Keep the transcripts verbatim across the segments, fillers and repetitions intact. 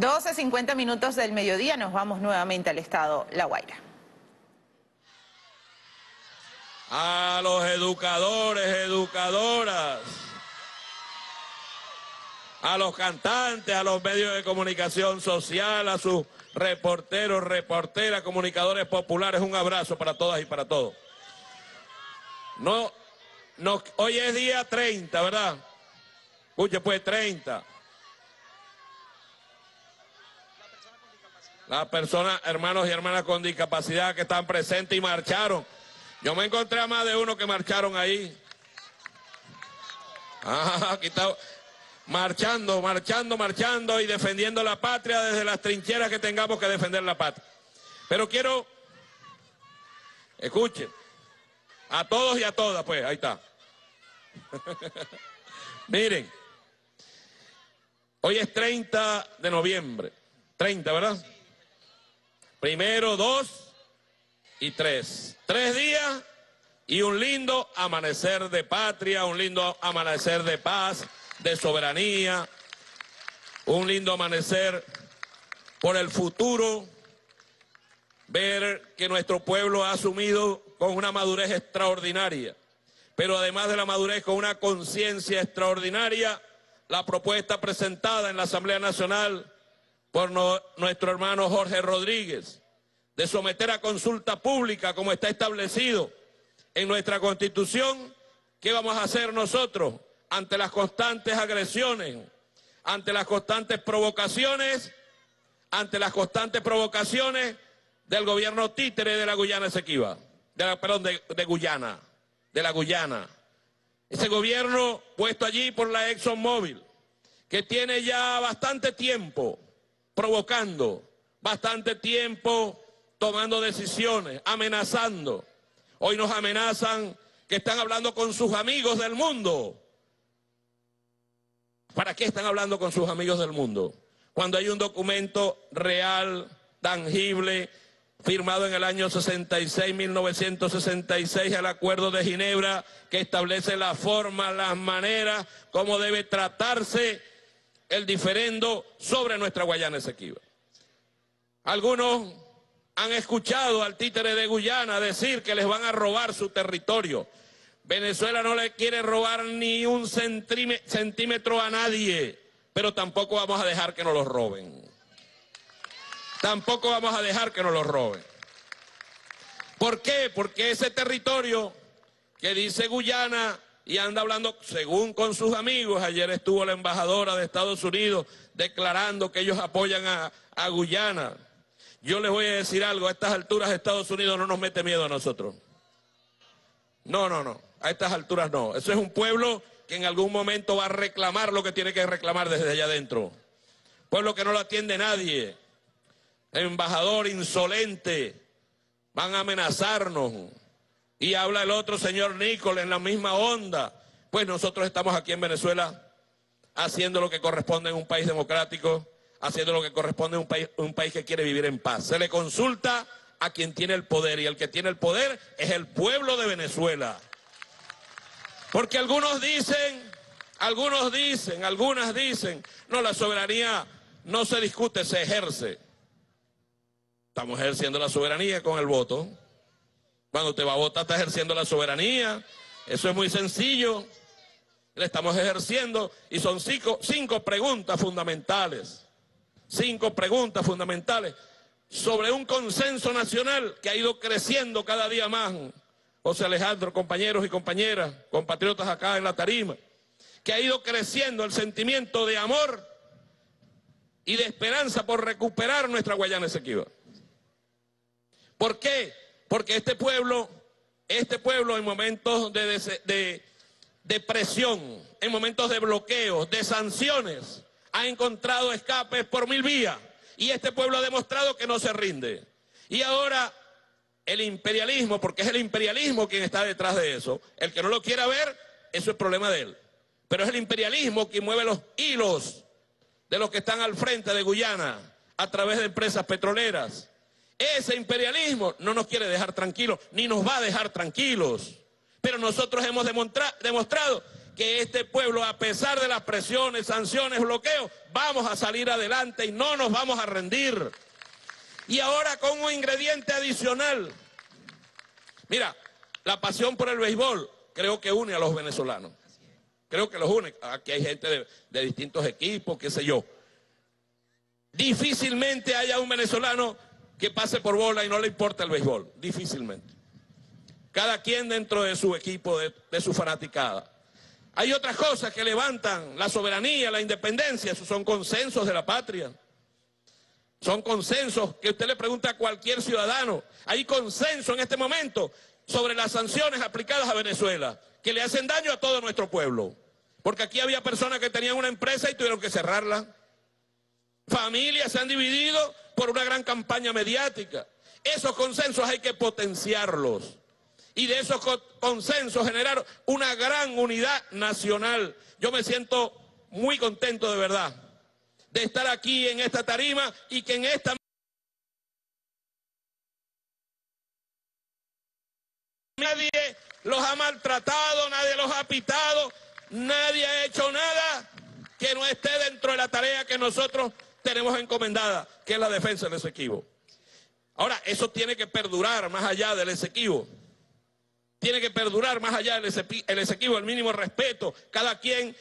doce cincuenta minutos del mediodía, nos vamos nuevamente al estado La Guaira. A los educadores, educadoras, a los cantantes, a los medios de comunicación social, a sus reporteros, reporteras, comunicadores populares, un abrazo para todas y para todos. No, no, hoy es día treinta, ¿verdad? Escuche pues, treinta. Las personas, hermanos y hermanas con discapacidad que están presentes y marcharon. Yo me encontré a más de uno que marcharon ahí. Ah, aquí está. Marchando, marchando, marchando y defendiendo la patria desde las trincheras que tengamos que defender la patria. Pero quiero, escuchen, a todos y a todas, pues, ahí está. Miren, hoy es treinta de noviembre, treinta, ¿verdad? Primero, dos y tres. Tres días y un lindo amanecer de patria, un lindo amanecer de paz, de soberanía, un lindo amanecer por el futuro, ver que nuestro pueblo ha asumido con una madurez extraordinaria, pero además de la madurez con una conciencia extraordinaria, la propuesta presentada en la Asamblea Nacional por no, nuestro hermano Jorge Rodríguez, de someter a consulta pública como está establecido en nuestra Constitución, ¿qué vamos a hacer nosotros? Ante las constantes agresiones, ante las constantes provocaciones, ante las constantes provocaciones del gobierno títere de la Guayana Esequiba, de la, perdón, de, de Guyana, de la Guyana. Ese gobierno puesto allí por la ExxonMobil, que tiene ya bastante tiempo provocando, bastante tiempo tomando decisiones, amenazando. Hoy nos amenazan que están hablando con sus amigos del mundo. ¿Para qué están hablando con sus amigos del mundo? Cuando hay un documento real, tangible, firmado en el año sesenta y seis, mil novecientos sesenta y seis, el Acuerdo de Ginebra, que establece la forma, las maneras, cómo debe tratarse el diferendo sobre nuestra Guayana Esequiba. Algunos han escuchado al títere de Guyana decir que les van a robar su territorio. Venezuela no le quiere robar ni un centímetro a nadie, pero tampoco vamos a dejar que nos los roben. Tampoco vamos a dejar que nos los roben. ¿Por qué? Porque ese territorio que dice Guyana y anda hablando según con sus amigos, ayer estuvo la embajadora de Estados Unidos declarando que ellos apoyan a, a Guyana. Yo les voy a decir algo, a estas alturas Estados Unidos no nos mete miedo a nosotros. No, no, no. A estas alturas no. Eso es un pueblo que en algún momento va a reclamar lo que tiene que reclamar desde allá adentro. Pueblo que no lo atiende nadie. El embajador insolente. Van a amenazarnos. Y habla el otro señor Nicolás en la misma onda. Pues nosotros estamos aquí en Venezuela haciendo lo que corresponde en un país democrático, haciendo lo que corresponde en un país, un país que quiere vivir en paz. Se le consulta a quien tiene el poder, y el que tiene el poder es el pueblo de Venezuela. Porque algunos dicen, algunos dicen, algunas dicen, no, la soberanía no se discute, se ejerce. Estamos ejerciendo la soberanía con el voto. Cuando usted va a votar, está ejerciendo la soberanía. Eso es muy sencillo. Le estamos ejerciendo, y son cinco, cinco preguntas fundamentales. Cinco preguntas fundamentales. Sobre un consenso nacional que ha ido creciendo cada día más, José Alejandro, compañeros y compañeras, compatriotas acá en la tarima, que ha ido creciendo el sentimiento de amor y de esperanza por recuperar nuestra Guayana Esequiba. ¿Por qué? Porque este pueblo, este pueblo en momentos de, de, de, de presión, en momentos de bloqueos, de sanciones, ha encontrado escapes por mil vías. Y este pueblo ha demostrado que no se rinde. Y ahora el imperialismo, porque es el imperialismo quien está detrás de eso. El que no lo quiera ver, eso es problema de él. Pero es el imperialismo quien mueve los hilos de los que están al frente de Guyana a través de empresas petroleras. Ese imperialismo no nos quiere dejar tranquilos, ni nos va a dejar tranquilos. Pero nosotros hemos demostra- demostrado que este pueblo, a pesar de las presiones, sanciones, bloqueos, vamos a salir adelante y no nos vamos a rendir. Y ahora con un ingrediente adicional. Mira, la pasión por el béisbol creo que une a los venezolanos. Creo que los une. Aquí hay gente de, de distintos equipos, qué sé yo. Difícilmente haya un venezolano que pase por bola y no le importa el béisbol. Difícilmente. Cada quien dentro de su equipo, de, de su fanaticada. Hay otras cosas que levantan la soberanía, la independencia. Esos son consensos de la patria. Son consensos que usted le pregunta a cualquier ciudadano. Hay consenso en este momento sobre las sanciones aplicadas a Venezuela, que le hacen daño a todo nuestro pueblo. Porque aquí había personas que tenían una empresa y tuvieron que cerrarla. Familias se han dividido por una gran campaña mediática. Esos consensos hay que potenciarlos. Y de esos consensos generar una gran unidad nacional. Yo me siento muy contento de verdad de estar aquí en esta tarima y que en esta nadie los ha maltratado, nadie los ha pitado, nadie ha hecho nada que no esté dentro de la tarea que nosotros tenemos encomendada, que es la defensa del Esequibo. Ahora, eso tiene que perdurar más allá del Esequibo. Tiene que perdurar más allá del Esequibo, el mínimo respeto. Cada quien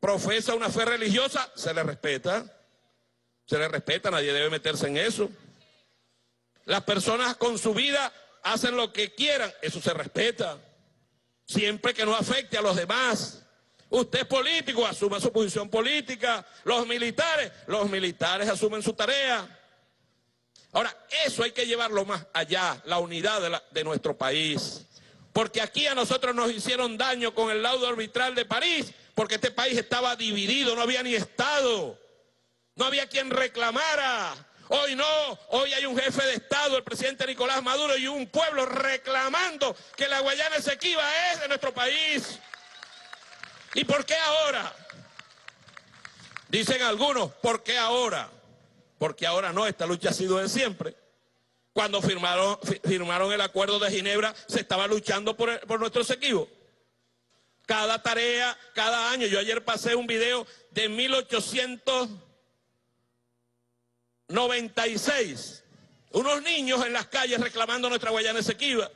profesa una fe religiosa, se le respeta. Se le respeta, nadie debe meterse en eso. Las personas con su vida hacen lo que quieran, eso se respeta. Siempre que no afecte a los demás. Usted es político, asuma su posición política. Los militares, los militares asumen su tarea. Ahora, eso hay que llevarlo más allá, la unidad de, la, de nuestro país. Porque aquí a nosotros nos hicieron daño con el laudo arbitral de París, porque este país estaba dividido, no había ni Estado, no había quien reclamara. Hoy no, hoy hay un jefe de Estado, el presidente Nicolás Maduro, y un pueblo reclamando que la Guayana Esequiba es de nuestro país. ¿Y por qué ahora? Dicen algunos, ¿por qué ahora? Porque ahora no, esta lucha ha sido de siempre. Cuando firmaron, firmaron el Acuerdo de Ginebra, se estaba luchando por, el, por nuestro Esequibo. Cada tarea, cada año. Yo ayer pasé un video de mil ochocientos noventa y seis. Unos niños en las calles reclamando nuestra Guayana Esequiba.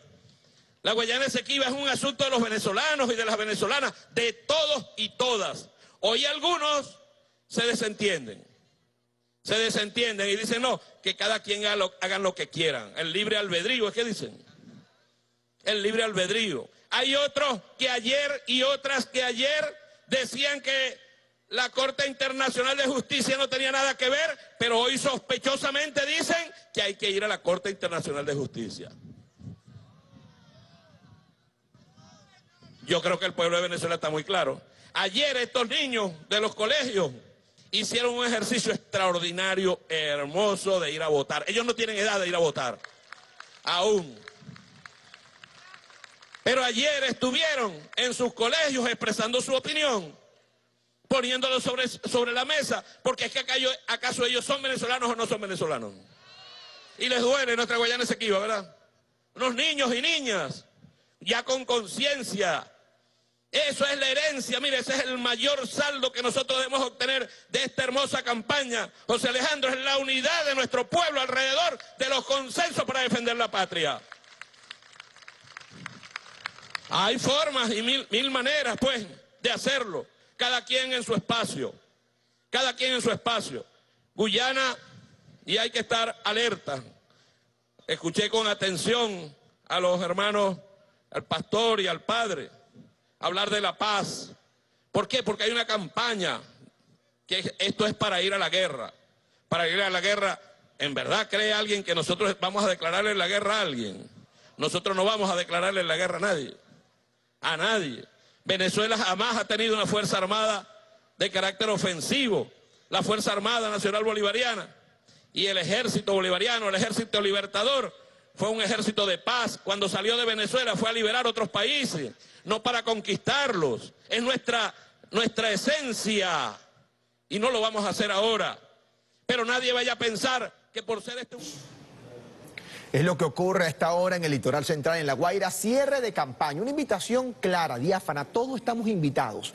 La Guayana Esequiba es un asunto de los venezolanos y de las venezolanas, de todos y todas. Hoy algunos se desentienden. Se desentienden y dicen, no, que cada quien haga lo, hagan lo que quieran. El libre albedrío, ¿es que dicen? El libre albedrío. Hay otros que ayer y otras que ayer decían que la Corte Internacional de Justicia no tenía nada que ver, pero hoy sospechosamente dicen que hay que ir a la Corte Internacional de Justicia. Yo creo que el pueblo de Venezuela está muy claro. Ayer estos niños de los colegios hicieron un ejercicio extraordinario, hermoso, de ir a votar. Ellos no tienen edad de ir a votar, aún. Pero ayer estuvieron en sus colegios expresando su opinión, poniéndolo sobre, sobre la mesa, porque es que acá yo, acaso ellos son venezolanos o no son venezolanos. Y les duele nuestra Guayana Esequiba, ¿verdad? Unos niños y niñas, ya con conciencia. Eso es la herencia, mire, ese es el mayor saldo que nosotros debemos obtener de esta hermosa campaña. José Alejandro, es la unidad de nuestro pueblo alrededor de los consensos para defender la patria. Hay formas y mil, mil maneras, pues, de hacerlo. Cada quien en su espacio, cada quien en su espacio. Guyana, y hay que estar alerta. Escuché con atención a los hermanos, al pastor y al padre, hablar de la paz. ¿Por qué? Porque hay una campaña que esto es para ir a la guerra. Para ir a la guerra, ¿en verdad cree alguien que nosotros vamos a declararle la guerra a alguien? Nosotros no vamos a declararle la guerra a nadie. A nadie. Venezuela jamás ha tenido una Fuerza Armada de carácter ofensivo. La Fuerza Armada Nacional Bolivariana y el Ejército Bolivariano, el Ejército Libertador, fue un ejército de paz. Cuando salió de Venezuela fue a liberar otros países, no para conquistarlos. Es nuestra, nuestra esencia y no lo vamos a hacer ahora. Pero nadie vaya a pensar que por ser este... Es lo que ocurre a esta hora en el litoral central, en La Guaira. Cierre de campaña, una invitación clara, diáfana, todos estamos invitados.